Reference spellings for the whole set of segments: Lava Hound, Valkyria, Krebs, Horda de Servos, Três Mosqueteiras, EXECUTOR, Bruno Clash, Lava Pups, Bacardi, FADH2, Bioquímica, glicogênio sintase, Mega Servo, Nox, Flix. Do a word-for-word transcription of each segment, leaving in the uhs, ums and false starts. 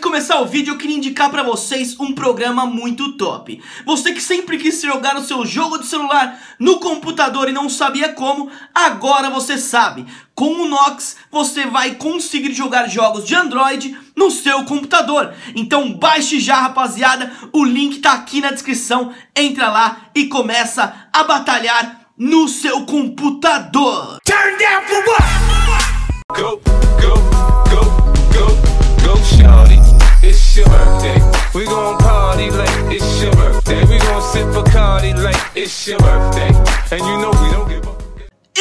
de começar o vídeo, eu queria indicar pra vocês um programa muito top. Você que sempre quis jogar no seu jogo de celular, no computador e não sabia como, agora você sabe. Com o Nox, você vai conseguir jogar jogos de Android no seu computador. Então baixe já, rapaziada, o link tá aqui na descrição. Entra lá e começa a batalhar no seu computador. Turn down for what? Go, go, go, go, go, shawty. It's your birthday. We gon' party like it's your birthday. We gon' sip Bacardi like it's your birthday. And you know we don't give up.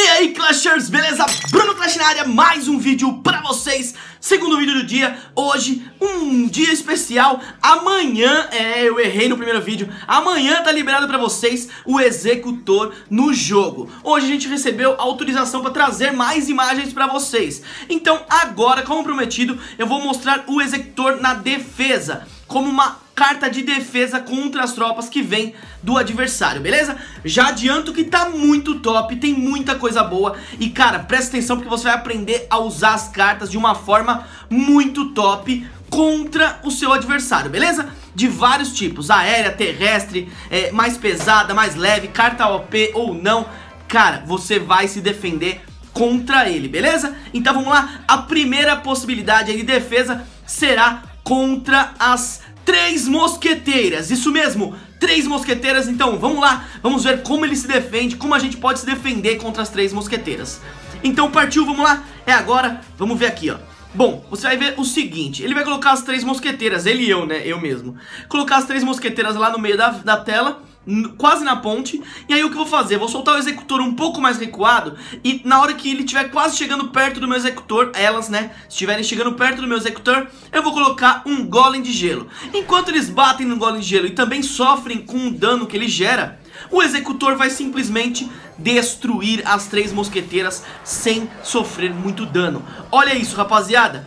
E aí, Clashers, beleza? Bruno Clash na área, mais um vídeo pra vocês. Segundo vídeo do dia, hoje, um dia especial. Amanhã, é, eu errei no primeiro vídeo. Amanhã tá liberado pra vocês o Executor no jogo. Hoje a gente recebeu autorização pra trazer mais imagens pra vocês. Então agora, como prometido, eu vou mostrar o Executor na defesa, como uma carta de defesa contra as tropas que vem do adversário, beleza? Já adianto que tá muito top, tem muita coisa boa. E cara, presta atenção porque você vai aprender a usar as cartas de uma forma muito top contra o seu adversário, beleza? De vários tipos, aérea, terrestre, é, mais pesada, mais leve, carta O P ou não. Cara, você vai se defender contra ele, beleza? Então vamos lá, a primeira possibilidade de defesa será contra as Três Mosqueteiras, isso mesmo, Três Mosqueteiras. Então vamos lá, vamos ver como ele se defende, como a gente pode se defender contra as Três Mosqueteiras. Então partiu, vamos lá, é agora, vamos ver aqui, ó. Bom, você vai ver o seguinte, ele vai colocar as Três Mosqueteiras, ele e eu, né, eu mesmo. Colocar as Três Mosqueteiras lá no meio da, da tela, quase na ponte. E aí o que eu vou fazer, vou soltar o executor um pouco mais recuado. E na hora que ele estiver quase chegando perto do meu executor, elas, né, estiverem chegando perto do meu executor, eu vou colocar um golem de gelo. Enquanto eles batem no golem de gelo e também sofrem com o dano que ele gera, o executor vai simplesmente destruir as Três Mosqueteiras sem sofrer muito dano. Olha isso, rapaziada,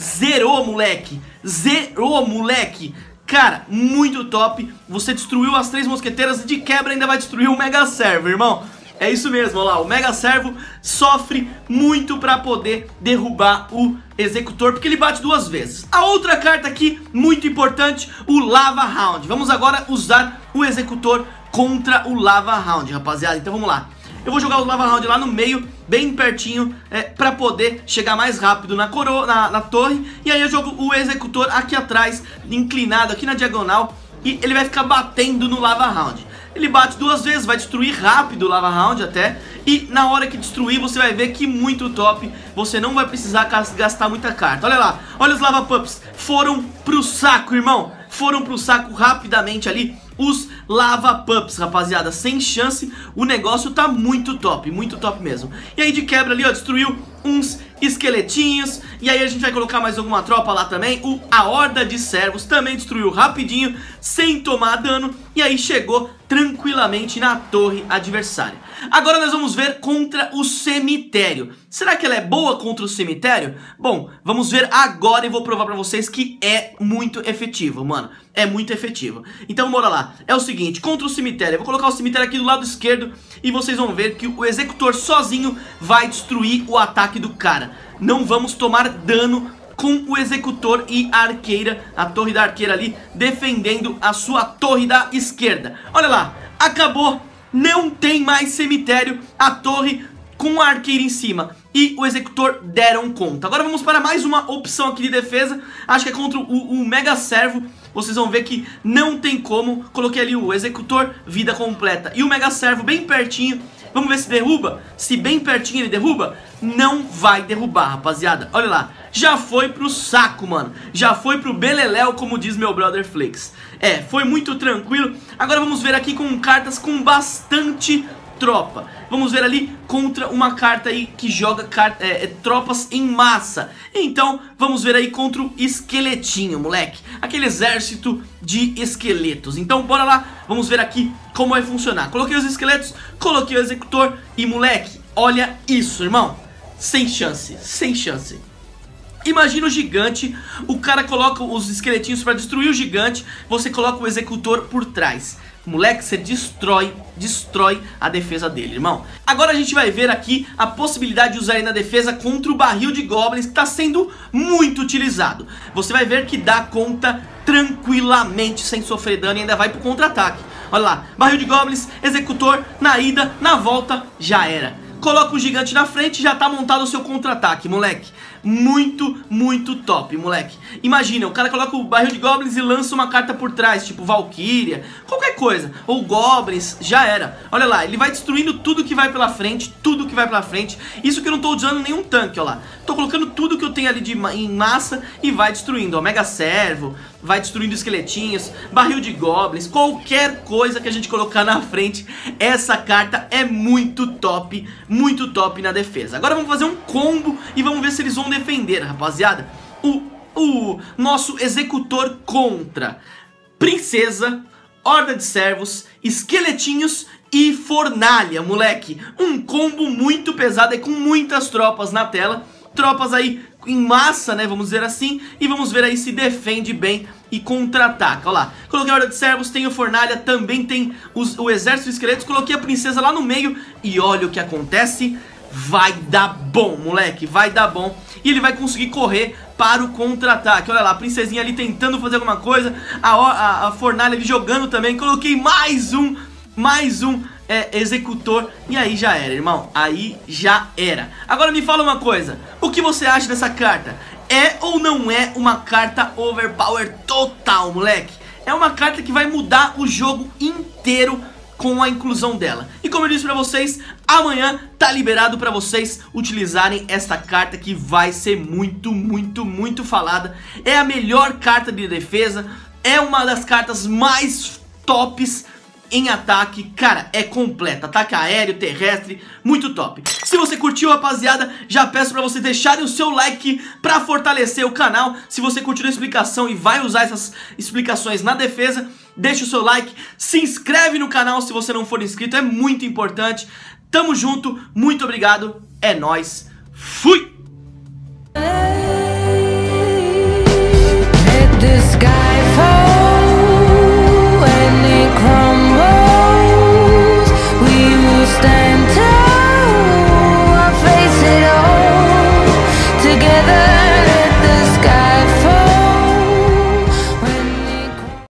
zerou, moleque, zerou, moleque. Cara, muito top, você destruiu as Três Mosqueteiras e de quebra ainda vai destruir o Mega Servo, irmão. É isso mesmo, olha lá, o Mega Servo sofre muito pra poder derrubar o executor, porque ele bate duas vezes. A outra carta aqui, muito importante, o Lava Hound. Vamos agora usar o executor contra o Lava Hound, rapaziada, então vamos lá. Eu vou jogar o Lava Hound lá no meio, bem pertinho, é, pra poder chegar mais rápido na, coroa, na, na torre. E aí eu jogo o executor aqui atrás, inclinado aqui na diagonal, e ele vai ficar batendo no Lava Hound. Ele bate duas vezes, vai destruir rápido o Lava Hound até. E na hora que destruir você vai ver que muito top, você não vai precisar gastar muita carta. Olha lá, olha os Lava Pups, foram pro saco, irmão. Foram pro saco rapidamente ali os Lava Pups, rapaziada, sem chance. O negócio tá muito top, muito top mesmo. E aí de quebra ali, ó, destruiu uns esqueletinhos. E aí a gente vai colocar mais alguma tropa lá também. O, a Horda de Servos também destruiu rapidinho, sem tomar dano. E aí chegou tranquilamente na torre adversária. Agora nós vamos ver contra o cemitério. Será que ela é boa contra o cemitério? Bom, vamos ver agora e vou provar pra vocês que é muito efetivo, mano. É muito efetivo. Então bora lá. É o seguinte, contra o cemitério, eu vou colocar o cemitério aqui do lado esquerdo e vocês vão ver que o executor sozinho vai destruir o ataque do cara. Não vamos tomar dano com o executor e a arqueira, a torre da arqueira ali, defendendo a sua torre da esquerda. Olha lá, acabou, não tem mais cemitério, a torre com a arqueira em cima e o executor deram conta. Agora vamos para mais uma opção aqui de defesa, acho que é contra o, o Mega Servo. Vocês vão ver que não tem como. Coloquei ali o executor, vida completa, e o Mega Servo bem pertinho. Vamos ver se derruba, se bem pertinho ele derruba. Não vai derrubar, rapaziada. Olha lá, já foi pro saco, mano. Já foi pro beleléu, como diz meu brother Flix. É, foi muito tranquilo. Agora vamos ver aqui com cartas com bastante tropa. Vamos ver ali contra uma carta aí que joga carta, é, é, tropas em massa. Então vamos ver aí contra o esqueletinho, moleque, aquele exército de esqueletos. Então bora lá, vamos ver aqui como vai funcionar. Coloquei os esqueletos, coloquei o executor e, moleque, olha isso, irmão. Sem chance, sem chance. Imagina o gigante, o cara coloca os esqueletinhos pra destruir o gigante, você coloca o executor por trás. Moleque, você destrói, destrói a defesa dele, irmão. Agora a gente vai ver aqui a possibilidade de usar ele na defesa contra o barril de goblins, que tá sendo muito utilizado. Você vai ver que dá conta tranquilamente, sem sofrer dano, e ainda vai pro contra-ataque. Olha lá, barril de goblins, executor, na ida, na volta, já era. Coloca o gigante na frente, já tá montado o seu contra-ataque, moleque. Muito, muito top, moleque. Imagina, o cara coloca o barril de goblins e lança uma carta por trás, tipo Valkyria, qualquer coisa, ou goblins, já era. Olha lá, ele vai destruindo tudo que vai pela frente, tudo que vai pela frente. Isso que eu não tô usando nenhum tanque, ó lá. Tô colocando tudo que eu tenho ali de, em massa e vai destruindo, ó, Mega Servo, vai destruindo esqueletinhos, barril de goblins, qualquer coisa que a gente colocar na frente. Essa carta é muito top, muito top na defesa. Agora vamos fazer um combo e vamos ver se eles vão defender, rapaziada. O, o nosso executor contra princesa, horda de servos, esqueletinhos e fornalha, moleque. Um combo muito pesado e com muitas tropas na tela. Tropas aí em massa, né, vamos dizer assim. E vamos ver aí se defende bem e contra-ataca. Olha lá, coloquei a horda de servos, tem o fornalha, também tem os, o exército de esqueletos. Coloquei a princesa lá no meio e olha o que acontece. Vai dar bom, moleque, vai dar bom. E ele vai conseguir correr para o contra-ataque. Olha lá, a princesinha ali tentando fazer alguma coisa. A, a, a fornalha ali jogando também. Coloquei mais um, mais um é, executor. E aí já era, irmão, aí já era. Agora me fala uma coisa, o que você acha dessa carta? É ou não é uma carta overpower total, moleque? É uma carta que vai mudar o jogo inteiro com a inclusão dela. E como eu disse pra vocês, amanhã tá liberado pra vocês utilizarem esta carta que vai ser muito, muito, muito falada. É a melhor carta de defesa, é uma das cartas mais tops em ataque, cara, é completa. Ataque aéreo, terrestre, muito top. Se você curtiu, rapaziada, já peço pra vocês deixarem o seu like pra fortalecer o canal. Se você curtiu a explicação e vai usar essas explicações na defesa, deixa o seu like, se inscreve no canal se você não for inscrito, é muito importante. Tamo junto, muito obrigado, é nóis, fui!